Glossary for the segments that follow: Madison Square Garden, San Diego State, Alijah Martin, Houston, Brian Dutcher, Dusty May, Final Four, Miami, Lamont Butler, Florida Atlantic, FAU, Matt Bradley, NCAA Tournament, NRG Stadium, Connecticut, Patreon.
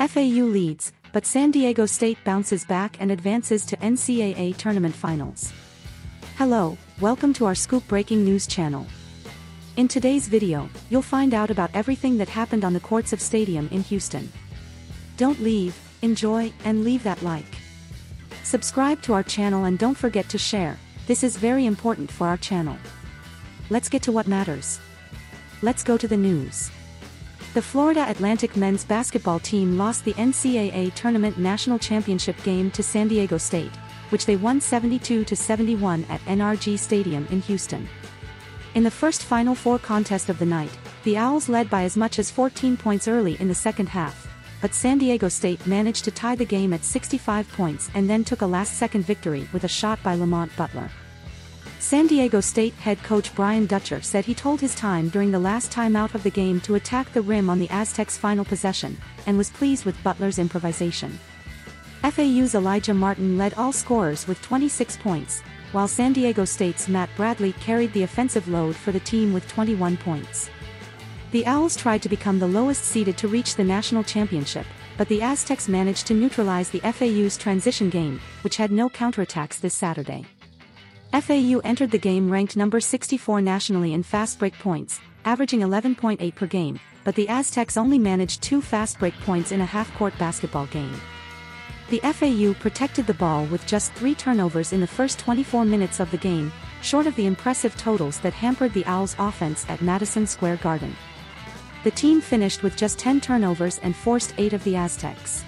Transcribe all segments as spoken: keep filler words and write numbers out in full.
F A U leads, but San Diego State bounces back and advances to N C double A tournament finals. Hello, welcome to our Scoop Breaking News channel. In today's video, you'll find out about everything that happened on the courts of Stadium in Houston. Don't leave, enjoy, and leave that like. Subscribe to our channel and don't forget to share, this is very important for our channel. Let's get to what matters. Let's go to the news. The Florida Atlantic men's basketball team lost the N C double A tournament national championship game to San Diego State, which they won seventy-two to seventy-one at N R G Stadium in Houston. In the first Final Four contest of the night, the Owls led by as much as fourteen points early in the second half, but San Diego State managed to tie the game at sixty-five points and then took a last-second victory with a shot by Lamont Butler. San Diego State head coach Brian Dutcher said he told his time during the last timeout of the game to attack the rim on the Aztecs' final possession, and was pleased with Butler's improvisation. F A U's Alijah Martin led all scorers with twenty-six points, while San Diego State's Matt Bradley carried the offensive load for the team with twenty-one points. The Owls tried to become the lowest seeded to reach the national championship, but the Aztecs managed to neutralize the F A U's transition game, which had no counterattacks this Saturday. F A U entered the game ranked number sixty-four nationally in fast break points, averaging eleven point eight per game, but the Aztecs only managed two fast break points in a half-court basketball game. The F A U protected the ball with just three turnovers in the first twenty-four minutes of the game, short of the impressive totals that hampered the Owls' offense at Madison Square Garden. The team finished with just ten turnovers and forced eight of the Aztecs.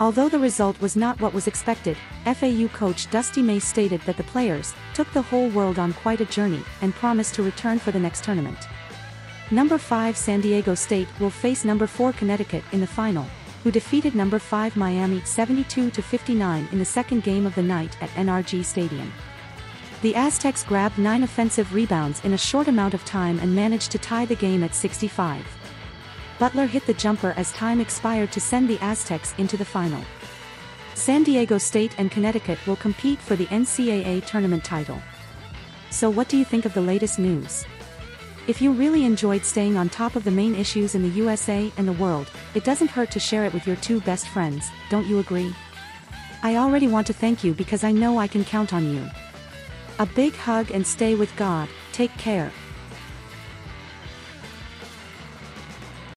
Although the result was not what was expected, F A U coach Dusty May stated that the players took the whole world on quite a journey and promised to return for the next tournament. Number five San Diego State will face number four Connecticut in the final, who defeated number five Miami seventy-two to fifty-nine in the second game of the night at N R G Stadium. The Aztecs grabbed nine offensive rebounds in a short amount of time and managed to tie the game at sixty-five. Butler hit the jumper as time expired to send the Aztecs into the final. San Diego State and Connecticut will compete for the N C double A tournament title. So what do you think of the latest news? If you really enjoyed staying on top of the main issues in the U S A and the world, it doesn't hurt to share it with your two best friends, don't you agree? I already want to thank you because I know I can count on you. A big hug and stay with God, take care.